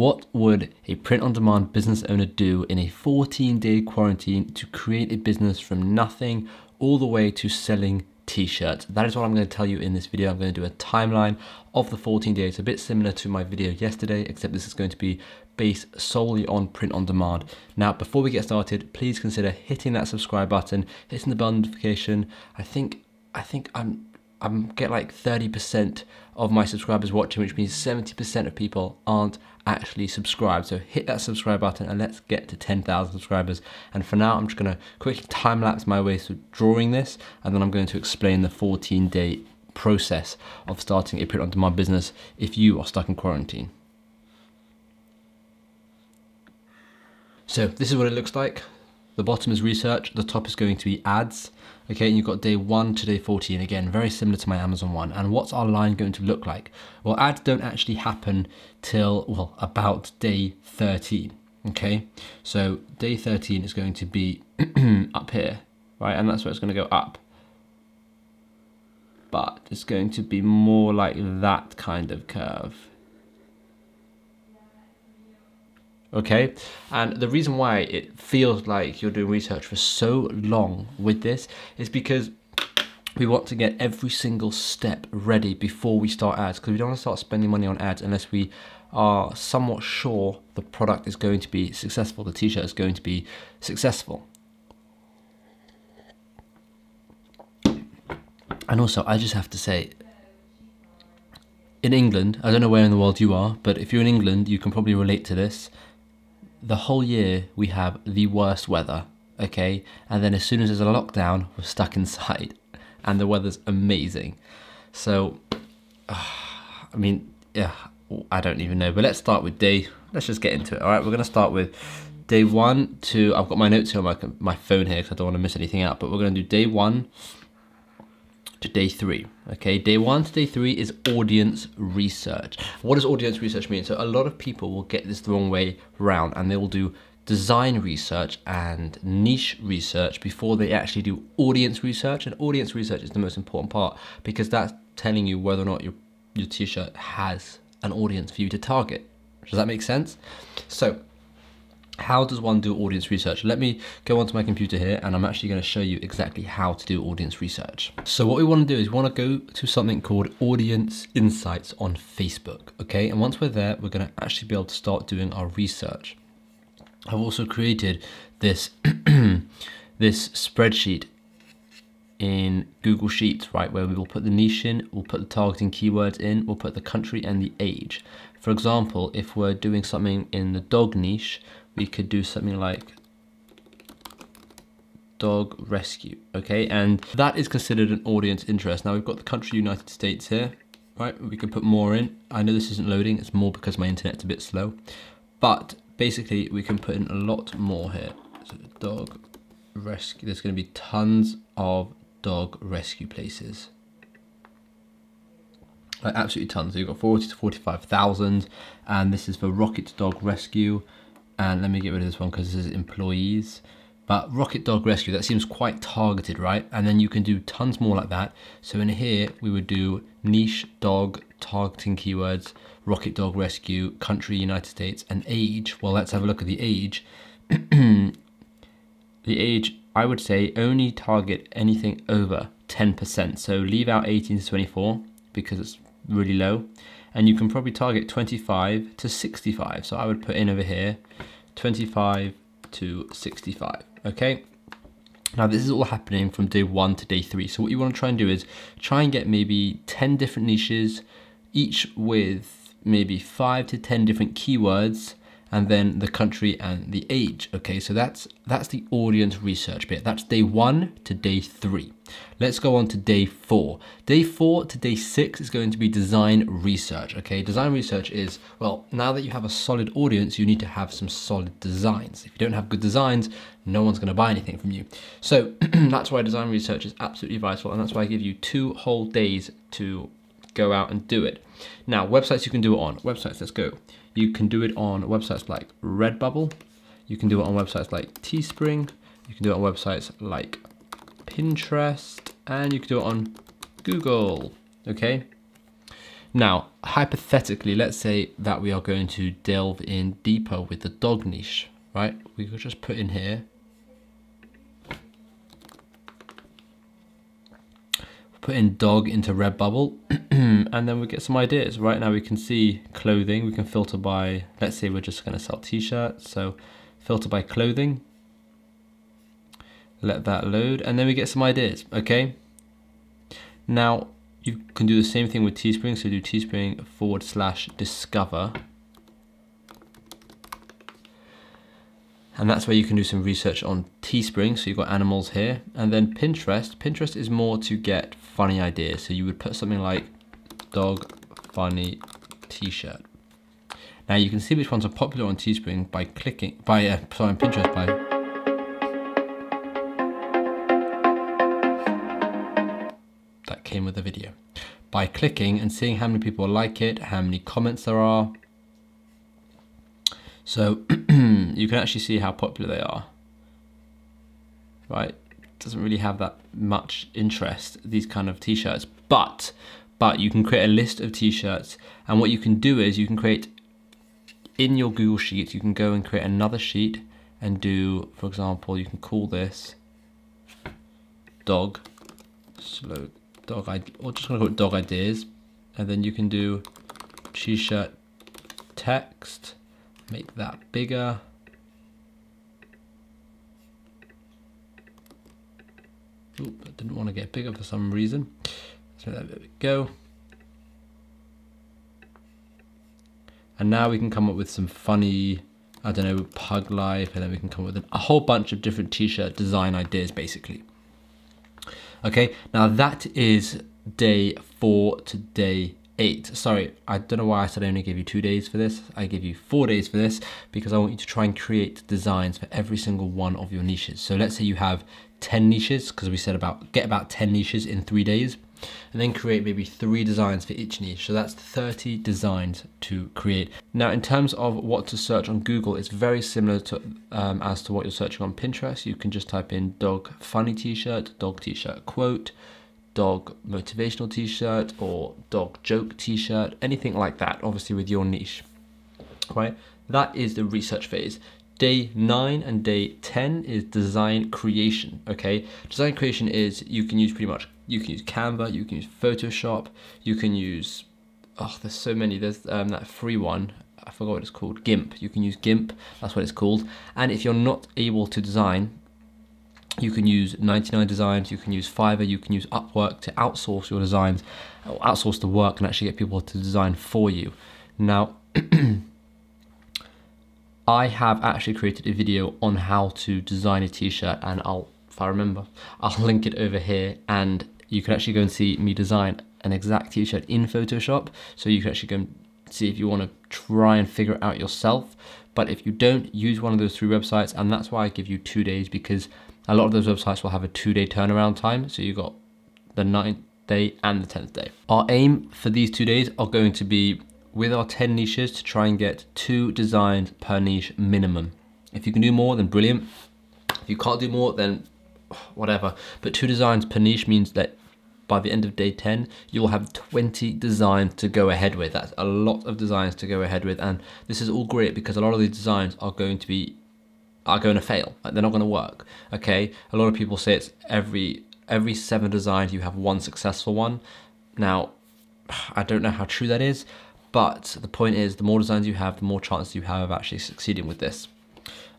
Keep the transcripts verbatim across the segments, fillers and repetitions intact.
What would a print-on-demand business owner do in a fourteen day quarantine to create a business from nothing all the way to selling t-shirts? That is what I'm going to tell you in this video. I'm going to do a timeline of the fourteen days, a bit similar to my video yesterday, except this is going to be based solely on print on demand. Now, before we get started, please consider hitting that subscribe button, hitting the bell notification. I think, I think I'm... I'm get like thirty percent of my subscribers watching, which means seventy percent of people aren't actually subscribed. So hit that subscribe button and let's get to ten thousand subscribers. And for now, I'm just gonna quickly time lapse my way through drawing this, and then I'm going to explain the fourteen day process of starting a print-on-demand business if you are stuck in quarantine. So this is what it looks like. The bottom is research, the top is going to be ads. Okay, and you've got day one to day fourteen, again, very similar to my Amazon one. And what's our line going to look like? Well, ads don't actually happen till, well, about day thirteen, okay? So day thirteen is going to be up here, right? And that's where it's gonna go up. But it's going to be more like that kind of curve. Okay, and the reason why it feels like you're doing research for so long with this is because we want to get every single step ready before we start ads, because we don't want to start spending money on ads unless we are somewhat sure the product is going to be successful, the t-shirt is going to be successful. And also, I just have to say, in England, I don't know where in the world you are, but if you're in England, you can probably relate to this. The whole year we have the worst weather, okay? And then as soon as there's a lockdown, we're stuck inside and the weather's amazing. So, uh, I mean, yeah, I don't even know, but let's start with day, let's just get into it, all right? We're gonna start with day one to, I've got my notes here on my, my phone here because I don't wanna miss anything out, but we're gonna do day one to day three, okay? Day one to day three is audience research. What does audience research mean? So a lot of people will get this the wrong way around, and they will do design research and niche research before they actually do audience research. And audience research is the most important part, because that's telling you whether or not your, your t-shirt has an audience for you to target. Does that make sense? So how does one do audience research? Let me go onto my computer here, and I'm actually going to show you exactly how to do audience research. So what we want to do is we want to go to something called Audience Insights on Facebook, okay? And once we're there, we're going to actually be able to start doing our research. I've also created this, this spreadsheet in Google Sheets, right, where we will put the niche in, we'll put the targeting keywords in, we'll put the country and the age. For example, if we're doing something in the dog niche, we could do something like dog rescue, okay? And that is considered an audience interest. Now we've got the country United States here, right? We could put more in. I know this isn't loading, it's more because my internet's a bit slow, but basically we can put in a lot more here. So dog rescue, there's gonna be tons of dog rescue places. Like absolutely tons, so you've got forty to forty-five thousand, and this is for Rocket Dog Rescue. And let me get rid of this one because this is employees. But Rocket Dog Rescue, that seems quite targeted, right? And then you can do tons more like that. So in here, we would do niche dog targeting keywords, Rocket Dog Rescue, country, United States, and age. Well, let's have a look at the age. The age, I would say only target anything over ten percent. So leave out eighteen to twenty-four because it's really low. And you can probably target twenty-five to sixty-five. So I would put in over here, twenty-five to sixty-five, okay? Now this is all happening from day one to day three. So what you wanna try and do is try and get maybe ten different niches, each with maybe five to ten different keywords, and then the country and the age, okay? So that's, that's the audience research bit. That's day one to day three. Let's go on to day four. Day four to day six is going to be design research, okay? Design research is, well, now that you have a solid audience, you need to have some solid designs. If you don't have good designs, no one's gonna buy anything from you. So that's why design research is absolutely vital, and that's why I give you two whole days to go out and do it. Now, websites you can do it on. Websites, let's go. You can do it on websites like Redbubble. You can do it on websites like Teespring. You can do it on websites like Pinterest. And you can do it on Google, okay? Now, hypothetically, let's say that we are going to delve in deeper with the dog niche, right? We could just put in here, put in dog into Redbubble, and then we get some ideas. Right now we can see clothing, we can filter by, let's say we're just gonna sell t-shirts, so filter by clothing, let that load, and then we get some ideas, okay? Now, you can do the same thing with Teespring, so do Teespring forward slash discover. And that's where you can do some research on Teespring. So you've got animals here. And then Pinterest. Pinterest is more to get funny ideas. So you would put something like dog funny t-shirt. Now you can see which ones are popular on Teespring by clicking, by, uh, sorry, on Pinterest by. That came with the video. By clicking and seeing how many people like it, how many comments there are. So you can actually see how popular they are, right? Doesn't really have that much interest, these kind of t-shirts, but, but you can create a list of t-shirts, and what you can do is you can create, in your Google Sheets, you can go and create another sheet and do, for example, you can call this dog, slow dog, or just gonna call it dog ideas, and then you can do t-shirt text, make that bigger. Oop, I didn't want to get bigger for some reason. So there we go. And now we can come up with some funny, I don't know, pug life, and then we can come up with a whole bunch of different t-shirt design ideas, basically. Okay, now that is day four to day eight. Sorry, I don't know why I said I only gave you two days for this. I give you four days for this because I want you to try and create designs for every single one of your niches. So let's say you have ten niches, because we said about get about ten niches in three days, and then create maybe three designs for each niche. So that's thirty designs to create. Now, in terms of what to search on Google, it's very similar to um, as to what you're searching on Pinterest. You can just type in dog funny t-shirt, dog t-shirt quote, dog motivational t-shirt, or dog joke t-shirt, anything like that, obviously with your niche, right? That is the research phase. Day nine and day ten is design creation, okay? Design creation is, you can use pretty much, you can use Canva, you can use Photoshop, you can use, oh, there's so many, there's um, that free one, I forgot what it's called, GIMP. You can use GIMP, that's what it's called. And if you're not able to design, you can use ninety-nine designs, you can use Fiverr, you can use Upwork to outsource your designs, or outsource the work and actually get people to design for you. Now, I have actually created a video on how to design a t-shirt, and I'll, if I remember, I'll link it over here, and you can actually go and see me design an exact t-shirt in Photoshop, so you can actually go and see if you want to try and figure it out yourself. But if you don't, use one of those three websites, and that's why I give you two days, because a lot of those websites will have a two-day turnaround time, so you've got the ninth day and the tenth day. Our aim for these two days are going to be, with our ten niches, to try and get two designs per niche minimum. If you can do more, then brilliant. If you can't do more, then whatever. But two designs per niche means that by the end of day ten, you'll have twenty designs to go ahead with. That's a lot of designs to go ahead with, and this is all great because a lot of these designs are going to be are going to fail, like they're not going to work, okay? A lot of people say it's every every seven designs you have one successful one. Now, I don't know how true that is, but the point is, the more designs you have, the more chances you have of actually succeeding with this,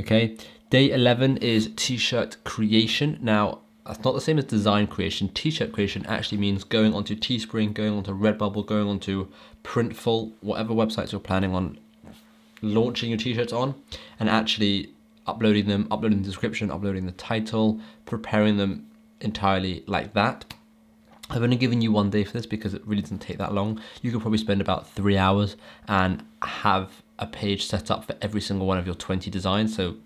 okay? Day eleven is t-shirt creation. Now, that's not the same as design creation. T-shirt creation actually means going onto Teespring, going onto Redbubble, going onto Printful, whatever websites you're planning on launching your t-shirts on, and actually uploading them, uploading the description, uploading the title, preparing them entirely like that. I've only given you one day for this because it really doesn't take that long. You could probably spend about three hours and have a page set up for every single one of your twenty designs. So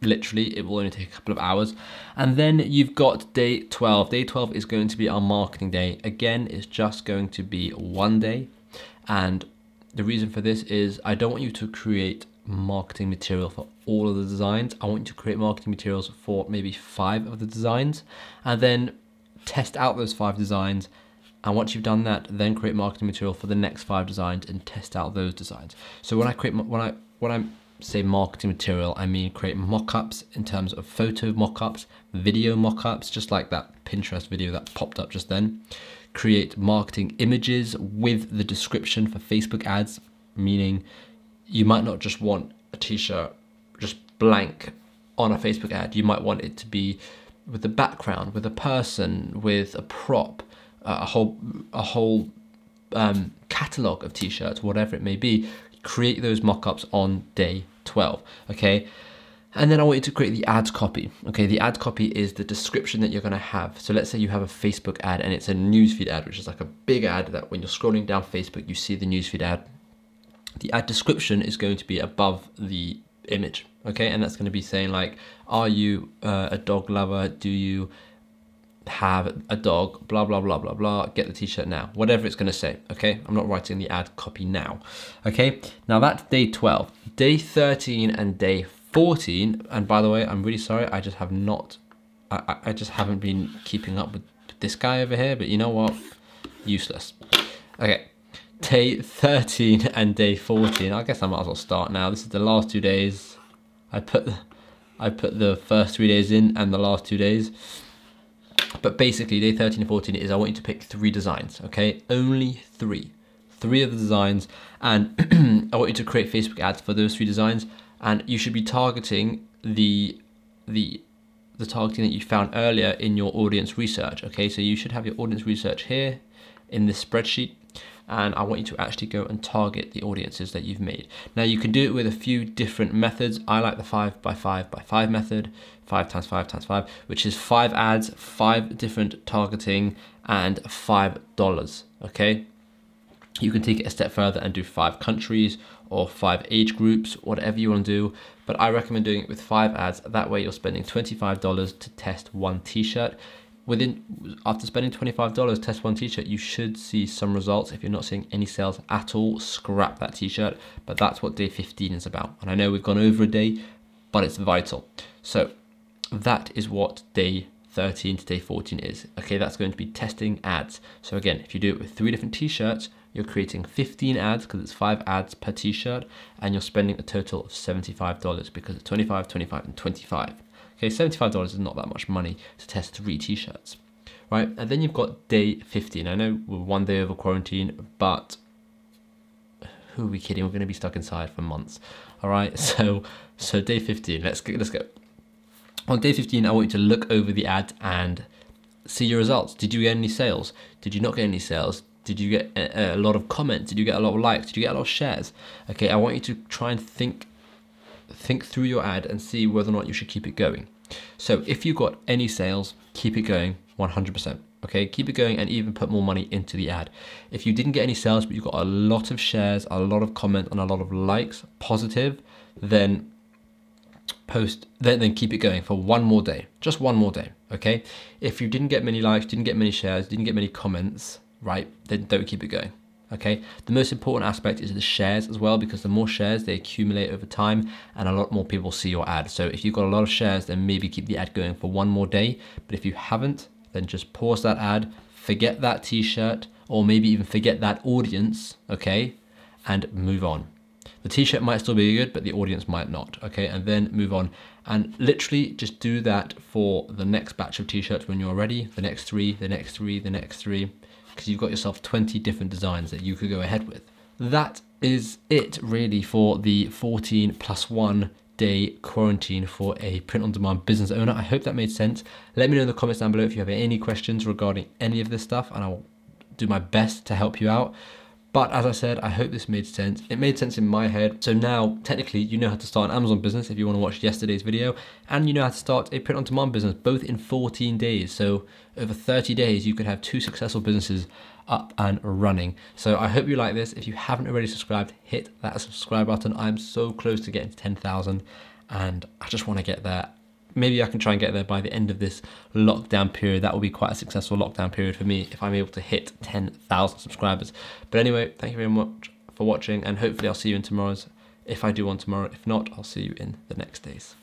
literally it will only take a couple of hours. And then you've got day twelve. Day twelve is going to be our marketing day. Again, it's just going to be one day. And the reason for this is I don't want you to create marketing material for all of the designs. I want you to create marketing materials for maybe five of the designs, and then test out those five designs And once you've done that, then create marketing material for the next five designs and test out those designs. So when I create, when I when I say marketing material, I mean create mock-ups in terms of photo mock-ups, video mock-ups, just like that Pinterest video that popped up just then. Create marketing images with the description for Facebook ads, meaning you might not just want a t-shirt just blank on a Facebook ad. You might want it to be with the background, with a person, with a prop, uh, a whole a whole um, catalog of t-shirts, whatever it may be. Create those mock-ups on day twelve, okay? And then I want you to create the ads copy, okay? The ad copy is the description that you're gonna have. So let's say you have a Facebook ad and it's a newsfeed ad, which is like a big ad that when you're scrolling down Facebook, you see the newsfeed ad. The ad description is going to be above the image, okay? And that's gonna be saying like, are you uh, a dog lover? Do you have a dog? Blah, blah, blah, blah, blah. Get the t-shirt now. Whatever it's gonna say, okay? I'm not writing the ad copy now, okay? Now that's day twelve. Day thirteen and day fourteen, and by the way, I'm really sorry, I just have not, I, I just haven't been keeping up with this guy over here, but you know what, useless. Okay, day thirteen and day fourteen, I guess I might as well start now. This is the last two days. I put, I put the first three days in and the last two days. But basically, day thirteen and fourteen is I want you to pick three designs, okay? Only three. Three of the designs, and I want you to create Facebook ads for those three designs. And you should be targeting the, the, the targeting that you found earlier in your audience research, okay? So you should have your audience research here in this spreadsheet, and I want you to actually go and target the audiences that you've made. Now you can do it with a few different methods. I like the five by five by five method, five times five times five, which is five ads, five different targeting, and five dollars, okay? You can take it a step further and do five countries or five age groups, whatever you want to do. But I recommend doing it with five ads. That way you're spending twenty-five dollars to test one t-shirt. Within, after spending twenty-five dollars, test one t-shirt, you should see some results. If you're not seeing any sales at all, scrap that t-shirt. But that's what day fifteen is about. And I know we've gone over a day, but it's vital. So that is what day thirteen to day fourteen is. Okay, that's going to be testing ads. So again, if you do it with three different t-shirts, you're creating fifteen ads because it's five ads per t-shirt, and you're spending a total of seventy-five dollars because it's twenty-five, twenty-five, and twenty-five. Okay, seventy-five dollars is not that much money to test three t-shirts, right? And then you've got day fifteen. I know we're one day over quarantine, but who are we kidding? We're going to be stuck inside for months, all right? So, so day fifteen. Let's go, let's go. On day fifteen, I want you to look over the ads and see your results. Did you get any sales? Did you not get any sales? Did you get a lot of comments? Did you get a lot of likes? Did you get a lot of shares? Okay, I want you to try and think think through your ad and see whether or not you should keep it going. So if you got any sales, keep it going one hundred percent. Okay, keep it going and even put more money into the ad. If you didn't get any sales, but you got a lot of shares, a lot of comments, and a lot of likes, positive, then post, then, then keep it going for one more day, just one more day, okay? If you didn't get many likes, didn't get many shares, didn't get many comments, right, then don't keep it going, okay? The most important aspect is the shares as well, because the more shares, they accumulate over time and a lot more people see your ad. So if you've got a lot of shares, then maybe keep the ad going for one more day. But if you haven't, then just pause that ad, forget that t-shirt, or maybe even forget that audience, okay, and move on. The t-shirt might still be good, but the audience might not, okay? And then move on. And literally just do that for the next batch of t-shirts when you're ready, the next three, the next three, the next three, because you've got yourself twenty different designs that you could go ahead with. That is it really for the fourteen plus one day quarantine for a print-on-demand business owner. I hope that made sense. Let me know in the comments down below if you have any questions regarding any of this stuff, and I'll do my best to help you out. But as I said, I hope this made sense. It made sense in my head. So now, technically, you know how to start an Amazon business if you want to watch yesterday's video, and you know how to start a print-on-demand business, both in fourteen days. So over thirty days, you could have two successful businesses up and running. So I hope you like this. If you haven't already subscribed, hit that subscribe button. I'm so close to getting to ten thousand, and I just want to get there. Maybe I can try and get there by the end of this lockdown period. That will be quite a successful lockdown period for me if I'm able to hit ten thousand subscribers. But anyway, thank you very much for watching, and hopefully I'll see you in tomorrow's, if I do one tomorrow. If not, I'll see you in the next days.